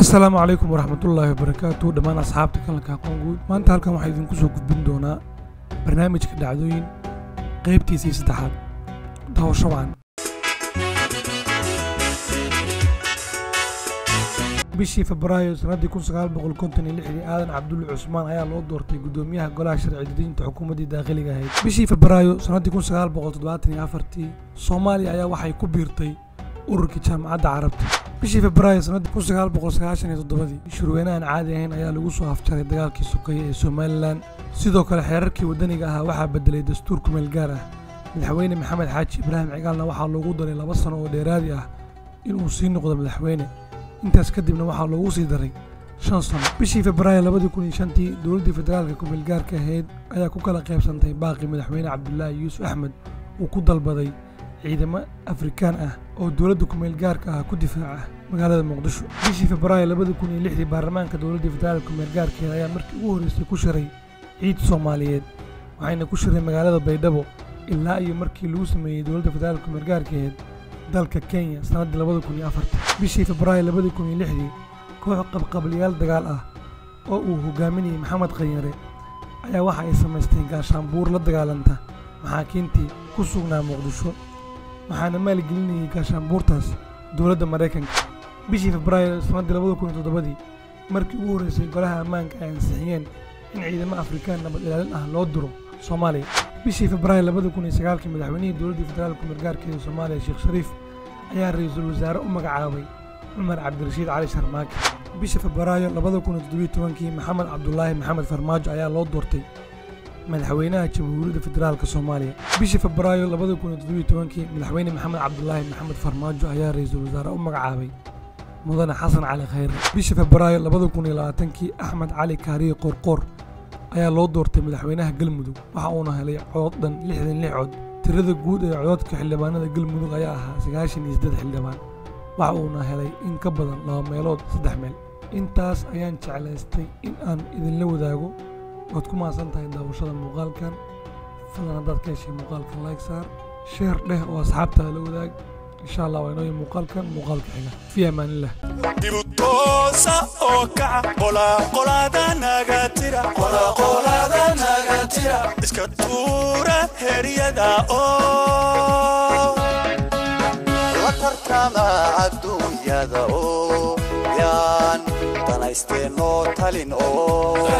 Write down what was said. السلام عليكم ورحمة الله وبركاته. دمان أصحاب تكلك هقول ما أنت هالكم حيدين كسوق بندونا برنامج كدعدوين قيبتي سيس تحد ده هو شوان بشي فبراير سنادي يكون سقال بقول كونتن اللي حلي آدم عبد الله عثمان هيا الله دورتي قدوميها قلها شرعي دين تحكومة دي داخلي جاهد بشي فبراير سنادي يكون سقال بقول تدواتني عفرتي صومالي هيا وحي كبيرتي ururka jaamacadda carabta bishii Febraayo sanadka 1997 shirweynaan caadi ahayn ayaa lagu soo hafjaray dagaalkii Sokeeye ee Soomaaliland. Sidoo kale xeerarkii wadaniga ahaa waxaa bedelay dastuurka meel gaar ah. Madaxweyne Maxamed Xaaji Ibraahim Cigaalna waxaa loogu daray 2 sano oo dheeraadi ah inuu sii noqdo madaxweyne. Intaas kadibna waxaa loogu sii daray 5 sano. Bishii Febraayo 2005 dowladda federaalka ku meel gaarka ahayd ayaa ku kala qaybsantay baaqi madaxweyne Cabdullaahi Yuusuf Axmed oo ku dalbaday ciidamo Afrikaan ah oo dawladda ku meel gaarka ah ku difaaca magaalada Muqdisho. Bishii Febraayo 2006 baarlamaanka dawladda federaalka ku meel gaarka ayaa markii ugu horeysay ku shiray ciid Soomaaliyeed, waxayna ku shiray magaalada Baydhabo ilaa iyo markii lagu sameeyay dawladda federaalka ku meel gaarka dalka Kenya sanadii 2004. Bishii Febraayo 2006 koox qabqablayaal dagaal ah oo uu hogaaminayay Maxamed Khanyare ayaa waxa ay sameysteen gaashaanbuur la dagaalanta maxaakiintii ku sugnaa Muqdisho. waxaana maalgelinayay gaashaanbuurtaas dowladda Mareykanka. Bishii Febraayo sanadii 2007 markii ugu horeysay golaha ammaanka ay ansixiyeen in ciidamo Afrikaan nabad ilaalin ah loo diro Soomaaliya. Bishii Febraayo 2009 madaxweynihii dowladda federaalka ku meel gaarka ee Soomaaliya Sheekh Shariif ayaa ra'iisul wasaare u magacaabay Cumar Cabdirashiid Cali Sharmaake. Bishii Febraayo 2017 Maxamed Cabdullaahi Maxamed Farmaajo ayaa loo doortay madaxweynaha jamhuuriyadda federaalka Soomaaliya. Bishii Febraayo 2017 madaxweyne Maxamed Cabdullaahi Maxamed Farmaajo ayaa ra'iisul wasaare u magacaabay Mudane Xasan Cali Khayre. Bishii Febraayo 2020 Axmed Cali Kaariye Qorqoor ayaa loo doortay madaxweynaha Galmudug, waxa uuna helay cod dhan 66 cod. Tirada guud ee codadka xildhibaanada Galmudug ayaa ahaa 93 xildhibaan, waxa uuna helay in ka badan 2 meelood 3 meel. Intaas ayaan jeclaystay in aan idinla wadaago. waad ku maasantahay daawashada muuqaalkan. fadlan haddaad ka heshay muuqaalkan like saar, share dheh oo asxaabtaada la wadaag. insha allah waa inoo yahay muuqaalka xiga. fi amaanillah. dibutoosa oo kaca qolaaqolaada naga tira iska tuura heryada oo la tartama adduunyada oo yaan danaysteeno talin oo